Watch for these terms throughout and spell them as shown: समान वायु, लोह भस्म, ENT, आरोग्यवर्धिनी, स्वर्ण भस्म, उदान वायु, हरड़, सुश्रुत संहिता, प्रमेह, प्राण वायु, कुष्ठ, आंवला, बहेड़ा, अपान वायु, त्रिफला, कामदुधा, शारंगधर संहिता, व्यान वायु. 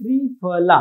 त्रिफला,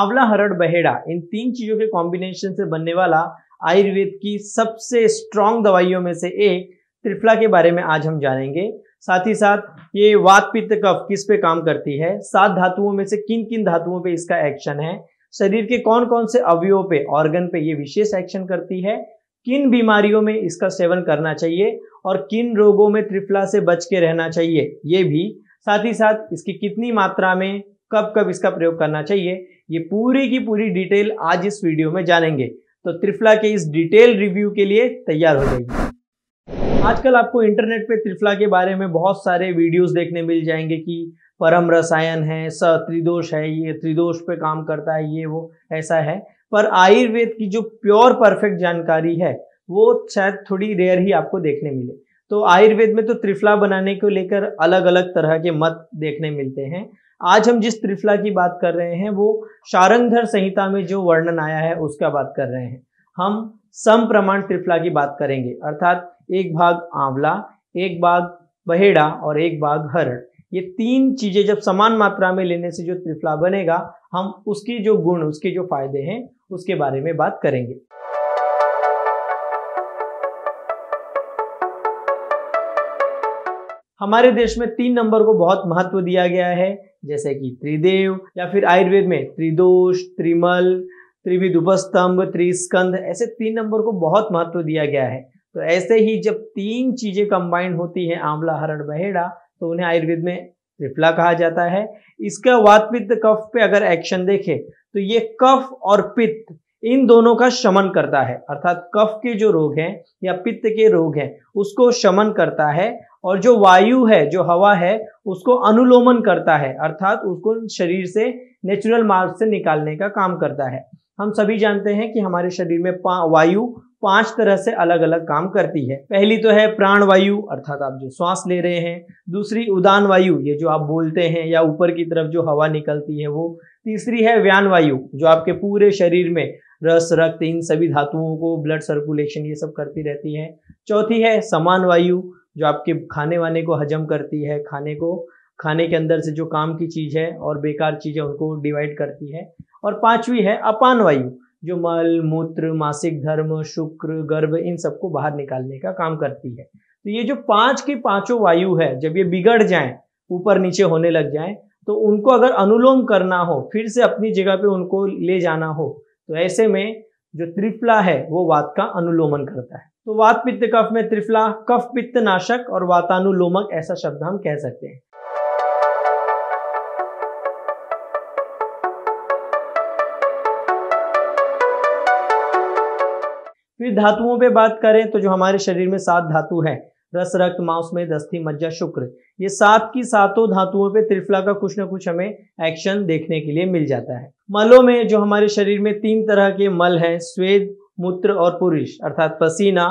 आंवला, हरड़, बहेड़ा, इन तीन चीजों के कॉम्बिनेशन से बनने वाला आयुर्वेद की सबसे स्ट्रॉन्ग दवाइयों में से एक त्रिफला के बारे में आज हम जानेंगे। साथ ही साथ ये वात, पित्त, कफ किस पे काम करती है, 7 धातुओं में से किन किन धातुओं पे इसका एक्शन है, शरीर के कौन कौन से अवयवों पे, ऑर्गन पे ये विशेष एक्शन करती है, किन बीमारियों में इसका सेवन करना चाहिए और किन रोगों में त्रिफला से बच के रहना चाहिए ये भी, साथ ही साथ इसकी कितनी मात्रा में कब कब इसका प्रयोग करना चाहिए, ये पूरी की पूरी डिटेल आज इस वीडियो में जानेंगे। तो त्रिफला के इस डिटेल रिव्यू के लिए तैयार हो जाइए। आजकल आपको इंटरनेट पे त्रिफला के बारे में बहुत सारे वीडियोस देखने मिल जाएंगे कि परम रसायन है, त्रिदोष है, ये त्रिदोष पे काम करता है, ये वो ऐसा है, पर आयुर्वेद की जो प्योर परफेक्ट जानकारी है वो शायद थोड़ी रेयर ही आपको देखने मिले। तो आयुर्वेद में तो त्रिफला बनाने को लेकर अलग अलग तरह के मत देखने मिलते हैं। आज हम जिस त्रिफला की बात कर रहे हैं वो शारंगधर संहिता में जो वर्णन आया है उसका बात कर रहे हैं। हम समप्रमाण त्रिफला की बात करेंगे, अर्थात एक भाग आंवला, एक भाग बहेड़ा और एक भाग हरड़। ये तीन चीजें जब समान मात्रा में लेने से जो त्रिफला बनेगा, हम उसकी जो गुण, उसके जो फायदे हैं उसके बारे में बात करेंगे। हमारे देश में 3 नंबर को बहुत महत्व दिया गया है, जैसे कि त्रिदेव या फिर आयुर्वेद में त्रिदोष, त्रिमल, त्रिविध उपस्तंभ, त्रिस्कंध, ऐसे 3 नंबर को बहुत महत्व दिया गया है। तो ऐसे ही जब 3 चीजें कंबाइन होती हैं, आंवला, हरड़, बहेड़ा, तो उन्हें आयुर्वेद में त्रिफला कहा जाता है। इसका वात, पित्त, कफ पे अगर एक्शन देखें तो ये कफ और पित्त इन दोनों का शमन करता है, अर्थात कफ के जो रोग हैं या पित्त के रोग हैं उसको शमन करता है और जो वायु है, जो हवा है, उसको अनुलोमन करता है, अर्थात उसको शरीर से नेचुरल मार्ग से निकालने का काम करता है। हम सभी जानते हैं कि हमारे शरीर में वायु 5 तरह से अलग अलग काम करती है। पहली तो है प्राण वायु, अर्थात आप जो श्वास ले रहे हैं। दूसरी उदान वायु, ये जो आप बोलते हैं या ऊपर की तरफ जो हवा निकलती है वो। तीसरी है व्यान वायु, जो आपके पूरे शरीर में रस, रक्त, इन सभी धातुओं को, ब्लड सर्कुलेशन, ये सब करती रहती है। चौथी है समान वायु, जो आपके खाने वाने को हजम करती है, खाने के अंदर से जो काम की चीज है और बेकार चीज है उनको डिवाइड करती है। और 5वीं है अपान वायु, जो मल, मूत्र, मासिक धर्म, शुक्र, गर्भ, इन सबको बाहर निकालने का काम करती है। तो ये जो 5 के 5 वायु है, जब ये बिगड़ जाएं, ऊपर नीचे होने लग जाएं, तो उनको अगर अनुलोम करना हो, फिर से अपनी जगह पे उनको ले जाना हो, तो ऐसे में जो त्रिफला है वो वात का अनुलोमन करता है। तो वात, पित्त, कफ में त्रिफला कफ पित्त नाशक और वातानुलोमक ऐसा शब्द हम कह सकते हैं। फिर धातुओं पे बात करें तो जो हमारे शरीर में 7 धातु हैं, रस, रक्त, मांस में, दस्थि, मज्जा, शुक्र, ये 7 की 7 धातुओं पे त्रिफला का कुछ ना कुछ हमें एक्शन देखने के लिए मिल जाता है। मलों में जो हमारे शरीर में 3 तरह के मल हैं, स्वेद, मूत्र और पुरुष, अर्थात पसीना,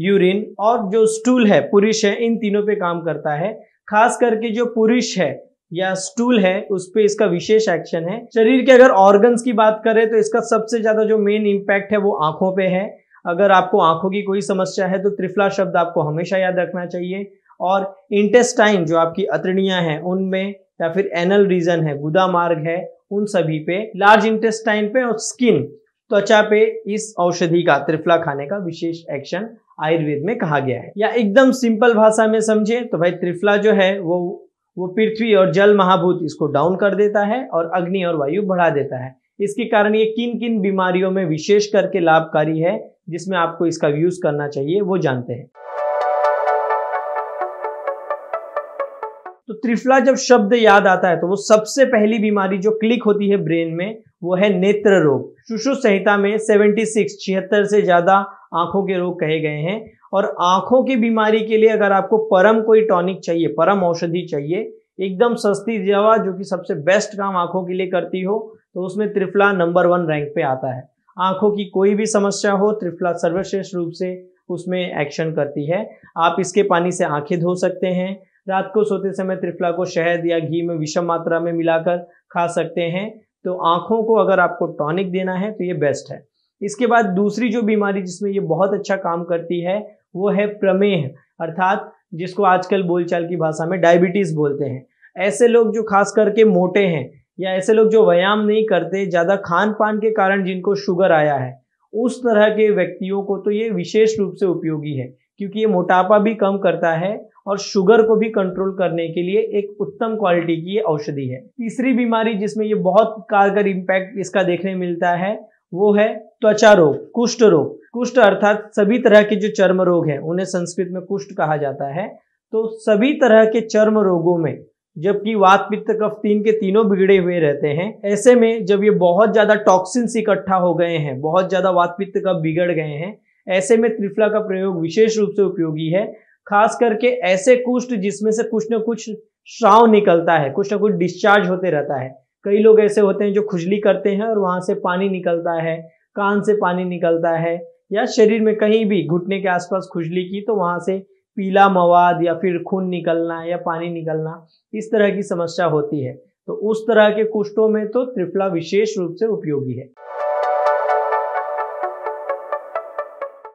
यूरिन और जो स्टूल है, पुरुष है, इन तीनों पे काम करता है। खास करके जो पुरुष है या स्टूल है उस पे इसका विशेष एक्शन है। शरीर के अगर ऑर्गन्स की बात करें तो इसका सबसे ज्यादा जो मेन इम्पैक्ट है वो आंखों पे है। अगर आपको आंखों की कोई समस्या है तो त्रिफला शब्द आपको हमेशा याद रखना चाहिए। और इंटेस्टाइन, जो आपकी अतड़ियां हैं उनमें, या फिर एनल रीजन है, गुदा मार्ग है, उन सभी पे, लार्ज इंटेस्टाइन पे और स्किन, त्वचा पे इस औषधि का, त्रिफला खाने का विशेष एक्शन आयुर्वेद में कहा गया है। या एकदम सिंपल भाषा में समझे तो भाई त्रिफला जो है वो पृथ्वी और जल महाभूत इसको डाउन कर देता है और अग्नि और वायु बढ़ा देता है। इसके कारण ये किन किन बीमारियों में विशेष करके लाभकारी है, जिसमें आपको इसका यूज करना चाहिए, वो जानते हैं। तो त्रिफला जब शब्द याद आता है तो वो सबसे पहली बीमारी जो क्लिक होती है ब्रेन में वो है नेत्र रोग। सुश्रुत संहिता में 76 से ज्यादा आंखों के रोग कहे गए हैं। और आंखों की बीमारी के लिए अगर आपको परम कोई टॉनिक चाहिए, परम औषधि चाहिए, एकदम सस्ती दवा जो कि सबसे बेस्ट काम आंखों के लिए करती हो, तो उसमें त्रिफला नंबर 1 रैंक पे आता है। आंखों की कोई भी समस्या हो, त्रिफला सर्वश्रेष्ठ रूप से उसमें एक्शन करती है। आप इसके पानी से आंखें धो सकते हैं। रात को सोते समय त्रिफला को शहद या घी में विषम मात्रा में मिलाकर खा सकते हैं। तो आंखों को अगर आपको टॉनिक देना है तो ये बेस्ट है। इसके बाद दूसरी जो बीमारी जिसमें ये बहुत अच्छा काम करती है वो है प्रमेह, अर्थात जिसको आजकल बोलचाल की भाषा में डायबिटीज बोलते हैं। ऐसे लोग जो खास करके मोटे हैं या ऐसे लोग जो व्यायाम नहीं करते, ज़्यादा खान पान के कारण जिनको शुगर आया है, उस तरह के व्यक्तियों को तो ये विशेष रूप से उपयोगी है, क्योंकि ये मोटापा भी कम करता है और शुगर को भी कंट्रोल करने के लिए एक उत्तम क्वालिटी की ये औषधि है। तीसरी बीमारी जिसमें ये बहुत कारगर इम्पैक्ट इसका देखने मिलता है वो है त्वचा रोग, कुष्ठ रोग। कुष्ठ अर्थात सभी तरह के जो चर्म रोग हैं उन्हें संस्कृत में कुष्ठ कहा जाता है। तो सभी तरह के चर्म रोगों में, जबकि वात पित्त कफ तीन के तीनों बिगड़े हुए रहते हैं, ऐसे में जब ये बहुत ज्यादा टॉक्सिन्स इकट्ठा हो गए हैं, बहुत ज्यादा वात पित्त कफ बिगड़ गए हैं, ऐसे में त्रिफला का प्रयोग विशेष रूप से उपयोगी है। खास करके ऐसे कुष्ठ जिसमें से कुछ न कुछ स्राव निकलता है, कुछ न कुछ डिस्चार्ज होते रहता है। कई लोग ऐसे होते हैं जो खुजली करते हैं और वहां से पानी निकलता है, कान से पानी निकलता है, या शरीर में कहीं भी घुटने के आसपास खुजली की तो वहां से पीला मवाद या फिर खून निकलना या पानी निकलना, इस तरह की समस्या होती है। तो उस तरह के कुष्ठों में तो त्रिफला विशेष रूप से उपयोगी है।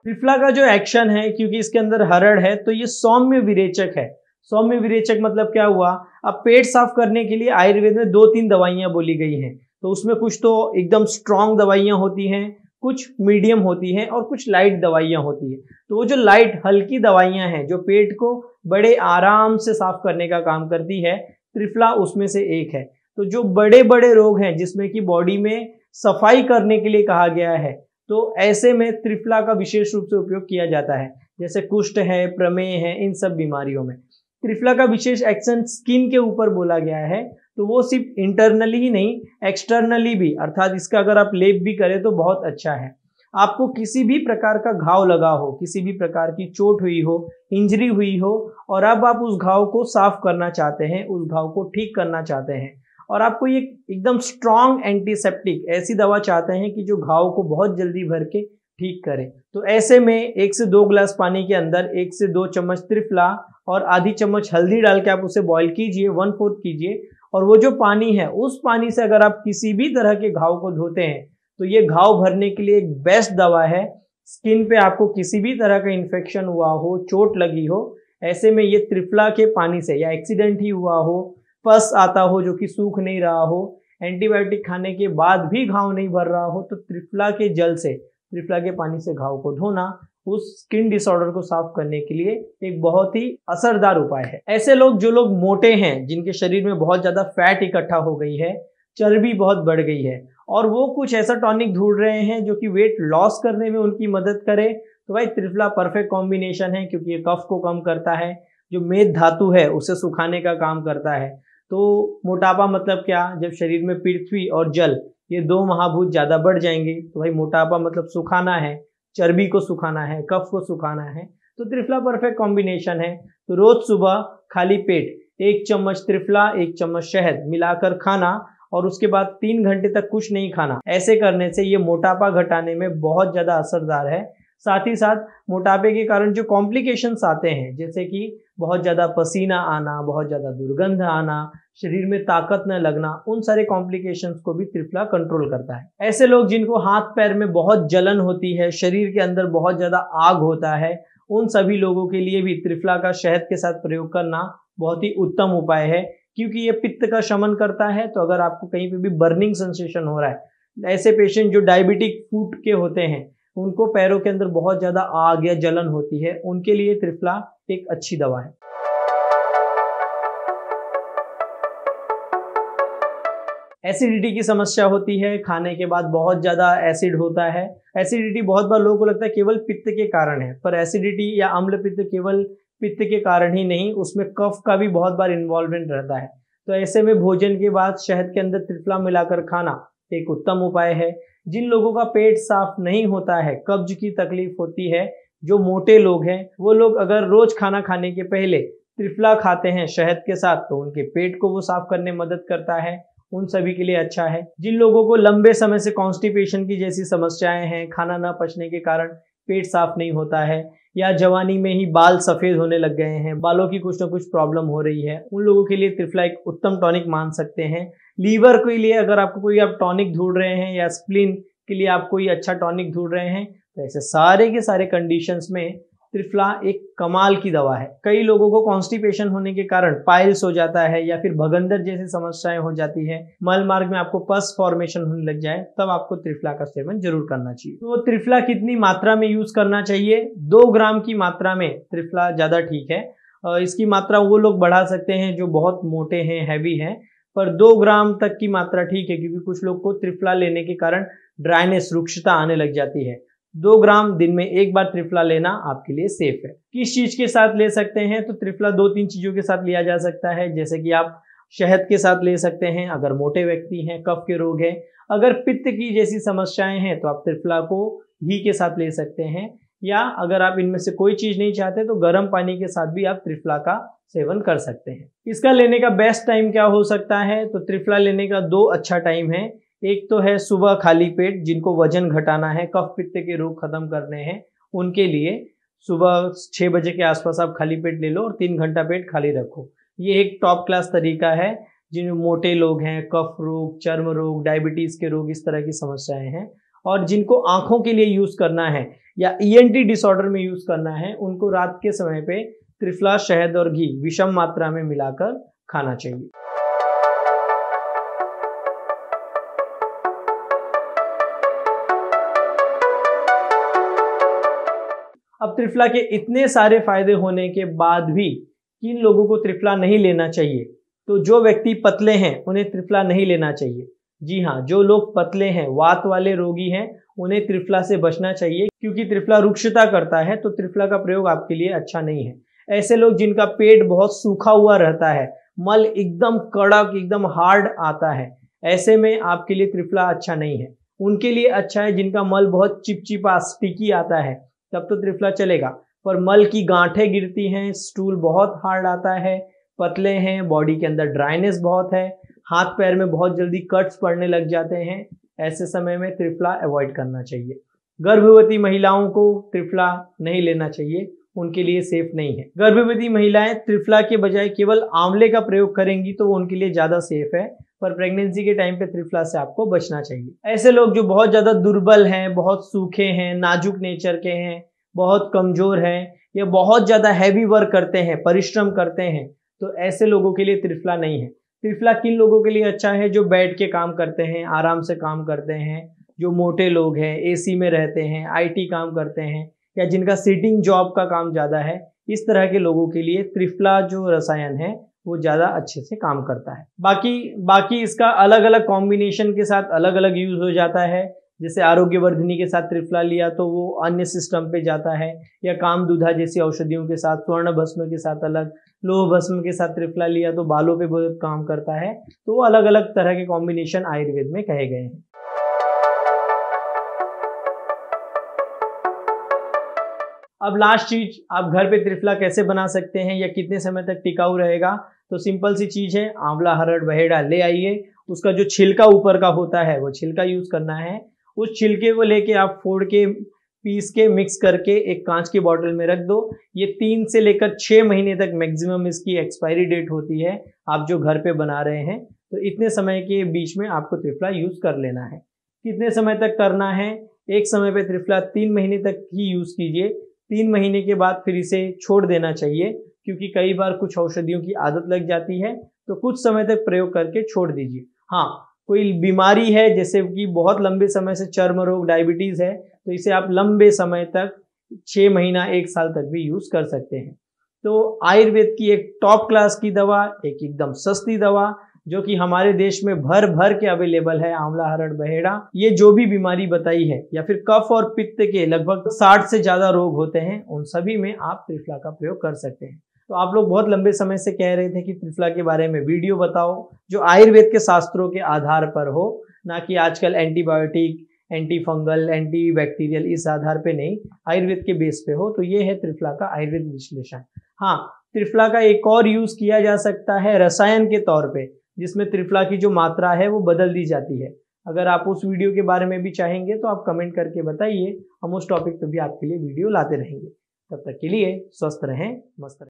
त्रिफला का जो एक्शन है, क्योंकि इसके अंदर हरड़ है, तो ये सौम्य विरेचक है। सौम्य विरेचक मतलब क्या हुआ? अब पेट साफ करने के लिए आयुर्वेद में 2-3 दवाइयां बोली गई हैं, तो उसमें कुछ तो एकदम स्ट्रांग दवाइयां होती हैं, कुछ मीडियम होती हैं और कुछ लाइट दवाइयां होती है। तो वो जो लाइट हल्की दवाइयां हैं जो पेट को बड़े आराम से साफ करने का काम करती है, त्रिफला उसमें से एक है। तो जो बड़े बड़े रोग हैं जिसमें कि बॉडी में सफाई करने के लिए कहा गया है, तो ऐसे में त्रिफला का विशेष रूप से उपयोग किया जाता है। जैसे कुष्ठ है, प्रमेह है, इन सब बीमारियों में त्रिफला का विशेष एक्शन स्किन के ऊपर बोला गया है। तो वो सिर्फ इंटरनली ही नहीं, एक्सटर्नली भी, अर्थात इसका अगर आप लेप भी करें तो बहुत अच्छा है। आपको किसी भी प्रकार का घाव लगा हो, किसी भी प्रकार की चोट हुई हो, इंजरी हुई हो, और अब आप उस घाव को साफ करना चाहते हैं, उस घाव को ठीक करना चाहते हैं, और आपको ये एकदम स्ट्रांग एंटीसेप्टिक ऐसी दवा चाहते हैं कि जो घाव को बहुत जल्दी भर के ठीक करे, तो ऐसे में 1 से 2 गिलास पानी के अंदर 1 से 2 चम्मच त्रिफला और आधी चम्मच हल्दी डाल के आप उसे बॉईल कीजिए, 1/4 कीजिए, और वो जो पानी है उस पानी से अगर आप किसी भी तरह के घाव को धोते हैं तो ये घाव भरने के लिए एक बेस्ट दवा है। स्किन पे आपको किसी भी तरह का इन्फेक्शन हुआ हो, चोट लगी हो, ऐसे में ये त्रिफला के पानी से, या एक्सीडेंट ही हुआ हो, पस आता हो जो कि सूख नहीं रहा हो, एंटीबायोटिक खाने के बाद भी घाव नहीं भर रहा हो, तो त्रिफला के जल से, त्रिफला के पानी से घाव को धोना उस स्किन डिसऑर्डर को साफ करने के लिए एक बहुत ही असरदार उपाय है। ऐसे लोग जो लोग मोटे हैं, जिनके शरीर में बहुत ज्यादा फैट इकट्ठा हो गई है, चर्बी बहुत बढ़ गई है, और वो कुछ ऐसा टॉनिक ढूंढ रहे हैं जो कि वेट लॉस करने में उनकी मदद करे, तो भाई त्रिफला परफेक्ट कॉम्बिनेशन है, क्योंकि ये कफ को कम करता है, जो मेद धातु है उसे सुखाने का काम करता है। तो मोटापा मतलब क्या? जब शरीर में पृथ्वी और जल ये 2 महाभूत ज्यादा बढ़ जाएंगे, तो भाई मोटापा मतलब सुखाना है, चर्बी को सुखाना है, कफ को सुखाना है, तो त्रिफला परफेक्ट कॉम्बिनेशन है। तो रोज सुबह खाली पेट 1 चम्मच त्रिफला, 1 चम्मच शहद मिलाकर खाना, और उसके बाद 3 घंटे तक कुछ नहीं खाना। ऐसे करने से ये मोटापा घटाने में बहुत ज्यादा असरदार है। साथ ही साथ मोटापे के कारण जो कॉम्प्लिकेशंस आते हैं, जैसे कि बहुत ज़्यादा पसीना आना, बहुत ज़्यादा दुर्गंध आना, शरीर में ताकत न लगना, उन सारे कॉम्प्लिकेशंस को भी त्रिफला कंट्रोल करता है। ऐसे लोग जिनको हाथ पैर में बहुत जलन होती है, शरीर के अंदर बहुत ज़्यादा आग होता है, उन सभी लोगों के लिए भी त्रिफला का शहद के साथ प्रयोग करना बहुत ही उत्तम उपाय है, क्योंकि ये पित्त का शमन करता है। तो अगर आपको कहीं पर भी बर्निंग सेंसेशन हो रहा है, ऐसे पेशेंट जो डायबिटिक फूट के होते हैं, उनको पैरों के अंदर बहुत ज्यादा आग या जलन होती है, उनके लिए त्रिफला एक अच्छी दवा है। एसिडिटी की समस्या होती है, खाने के बाद बहुत ज्यादा एसिड होता है। एसिडिटी बहुत बार लोगों को लगता है केवल पित्त के कारण है, पर एसिडिटी या अम्ल पित्त केवल पित्त के कारण ही नहीं, उसमें कफ का भी बहुत बार इन्वॉल्वमेंट रहता है। तो ऐसे में भोजन के बाद शहद के अंदर त्रिफला मिलाकर खाना एक उत्तम उपाय है। जिन लोगों का पेट साफ नहीं होता है, कब्ज की तकलीफ होती है, जो मोटे लोग हैं, वो लोग अगर रोज खाना खाने के पहले त्रिफला खाते हैं शहद के साथ, तो उनके पेट को वो साफ करने में मदद करता है, उन सभी के लिए अच्छा है। जिन लोगों को लंबे समय से कॉन्स्टिपेशन की जैसी समस्याएं हैं, खाना ना पचने के कारण पेट साफ नहीं होता है, या जवानी में ही बाल सफेद होने लग गए हैं, बालों की कुछ ना कुछ प्रॉब्लम हो रही है, उन लोगों के लिए त्रिफला एक उत्तम टॉनिक मान सकते हैं। लीवर के लिए अगर आपको कोई आप टॉनिक ढूंढ रहे हैं, या स्प्लिन के लिए आप कोई अच्छा टॉनिक ढूंढ रहे हैं, तो ऐसे सारे के सारे कंडीशंस में त्रिफला एक कमाल की दवा है। कई लोगों को कॉन्स्टिपेशन होने के कारण पाइल्स हो जाता है या फिर भगंदर जैसी समस्याएं हो जाती है, मल मार्ग में आपको पस फॉर्मेशन होने लग जाए, तब आपको त्रिफला का सेवन जरूर करना चाहिए। तो त्रिफला कितनी मात्रा में यूज करना चाहिए? 2 ग्राम की मात्रा में त्रिफला ज्यादा ठीक है। इसकी मात्रा वो लोग बढ़ा सकते हैं जो बहुत मोटे हैं, हैवी हैं, पर 2 ग्राम तक की मात्रा ठीक है, क्योंकि कुछ लोग को त्रिफला लेने के कारण ड्राइनेस, रूक्षता आने लग जाती है। 2 ग्राम दिन में एक बार त्रिफला लेना आपके लिए सेफ है। किस चीज के साथ ले सकते हैं? तो त्रिफला 2-3 चीजों के साथ लिया जा सकता है, जैसे कि आप शहद के साथ ले सकते हैं अगर मोटे व्यक्ति हैं, कफ के रोग है, अगर पित्त की जैसी समस्याएं हैं तो आप त्रिफला को घी के साथ ले सकते हैं, या अगर आप इनमें से कोई चीज नहीं चाहते तो गर्म पानी के साथ भी आप त्रिफला का सेवन कर सकते हैं। इसका लेने का बेस्ट टाइम क्या हो सकता है? तो त्रिफला लेने का 2 अच्छा टाइम है। एक तो है सुबह खाली पेट, जिनको वजन घटाना है, कफ पित्त के रोग खत्म करने हैं, उनके लिए सुबह 6 बजे के आसपास आप खाली पेट ले लो और 3 घंटा पेट खाली रखो। ये एक टॉप क्लास तरीका है। जिन मोटे लोग हैं, कफ रोग, चर्म रोग, डायबिटीज के रोग, इस तरह की समस्याएं हैं, और जिनको आंखों के लिए यूज करना है या ENT डिसऑर्डर में यूज करना है, उनको रात के समय पे त्रिफला, शहद और घी विषम मात्रा में मिलाकर खाना चाहिए। अब त्रिफला के इतने सारे फायदे होने के बाद भी किन लोगों को त्रिफला नहीं लेना चाहिए? तो जो व्यक्ति पतले हैं उन्हें त्रिफला नहीं लेना चाहिए। जी हाँ, जो लोग पतले हैं, वात वाले रोगी हैं, उन्हें त्रिफला से बचना चाहिए, क्योंकि त्रिफला रूक्षता करता है, तो त्रिफला का प्रयोग आपके लिए अच्छा नहीं है। ऐसे लोग जिनका पेट बहुत सूखा हुआ रहता है, मल एकदम कड़क, एकदम हार्ड आता है, ऐसे में आपके लिए त्रिफला अच्छा नहीं है। उनके लिए अच्छा है जिनका मल बहुत चिपचिपा, स्टिकी आता है, तब तो त्रिफला चलेगा। पर मल की गांठें गिरती हैं, स्टूल बहुत हार्ड आता है, पतले हैं, बॉडी के अंदर ड्राइनेस बहुत है, हाथ पैर में बहुत जल्दी कट्स पड़ने लग जाते हैं, ऐसे समय में त्रिफला अवॉइड करना चाहिए। गर्भवती महिलाओं को त्रिफला नहीं लेना चाहिए, उनके लिए सेफ नहीं है। गर्भवती महिलाएं त्रिफला के बजाय केवल आंवले का प्रयोग करेंगी तो वो उनके लिए ज्यादा सेफ है, पर प्रेगनेंसी के टाइम पे त्रिफला से आपको बचना चाहिए। ऐसे लोग जो बहुत ज्यादा दुर्बल हैं, बहुत सूखे हैं, नाजुक नेचर के हैं, बहुत कमजोर हैं, या बहुत ज्यादा हैवी वर्क करते हैं, परिश्रम करते हैं, तो ऐसे लोगों के लिए त्रिफला नहीं है। त्रिफला किन लोगों के लिए अच्छा है? जो बैठ के काम करते हैं, आराम से काम करते हैं, जो मोटे लोग हैं, AC में रहते हैं, IT काम करते हैं, या जिनका सिटिंग जॉब का काम ज्यादा है, इस तरह के लोगों के लिए त्रिफला जो रसायन है वो ज्यादा अच्छे से काम करता है। बाकी इसका अलग अलग कॉम्बिनेशन के साथ अलग अलग यूज हो जाता है। जैसे आरोग्यवर्धिनी के साथ त्रिफला लिया तो वो अन्य सिस्टम पे जाता है, या कामदुधा जैसी औषधियों के साथ, स्वर्ण भस्म के साथ अलग, लोह भस्म के साथ त्रिफला लिया तो बालों पे बहुत काम करता है। तो वो अलग अलग तरह के कॉम्बिनेशन आयुर्वेद में कहे गए हैं। अब लास्ट चीज, आप घर पे त्रिफला कैसे बना सकते हैं या कितने समय तक टिकाऊ रहेगा? तो सिंपल सी चीज है, आंवला, हरड़, बहेड़ा ले आइए, उसका जो छिलका ऊपर का होता है वो छिलका यूज करना है। उस छिलके को लेके आप फोड़ के, पीस के, मिक्स करके एक कांच की बोतल में रख दो। ये 3 से लेकर 6 महीने तक मैक्सिमम इसकी एक्सपायरी डेट होती है, आप जो घर पे बना रहे हैं, तो इतने समय के बीच में आपको त्रिफला यूज कर लेना है। कितने समय तक करना है? एक समय पे त्रिफला 3 महीने तक ही यूज कीजिए। 3 महीने के बाद फिर इसे छोड़ देना चाहिए, क्योंकि कई बार कुछ औषधियों की आदत लग जाती है, तो कुछ समय तक प्रयोग करके छोड़ दीजिए। हाँ, कोई बीमारी है जैसे कि बहुत लंबे समय से चर्म रोग, डायबिटीज है, तो इसे आप लंबे समय तक 6 महीना, 1 साल तक भी यूज कर सकते हैं। तो आयुर्वेद की एक टॉप क्लास की दवा, एक एकदम सस्ती दवा, जो कि हमारे देश में भर भर के अवेलेबल है, आंवला, हरड़, बहेड़ा। ये जो भी बीमारी बताई है या फिर कफ और पित्त के लगभग 60 से ज्यादा रोग होते हैं, उन सभी में आप त्रिफला का प्रयोग कर सकते हैं। तो आप लोग बहुत लंबे समय से कह रहे थे कि त्रिफला के बारे में वीडियो बताओ जो आयुर्वेद के शास्त्रों के आधार पर हो, ना कि आजकल antibiotic, anti fungal, anti bacterial, इस आधार पे नहीं, आयुर्वेद के बेस पे हो। तो ये है त्रिफला का आयुर्वेद विश्लेषण। हाँ, त्रिफला का एक और यूज किया जा सकता है रसायन के तौर पे, जिसमें त्रिफला की जो मात्रा है वो बदल दी जाती है। अगर आप उस वीडियो के बारे में भी चाहेंगे तो आप कमेंट करके बताइए, हम उस टॉपिक पे भी आपके लिए वीडियो लाते रहेंगे। तब तक के लिए स्वस्थ रहें, मस्त रहें।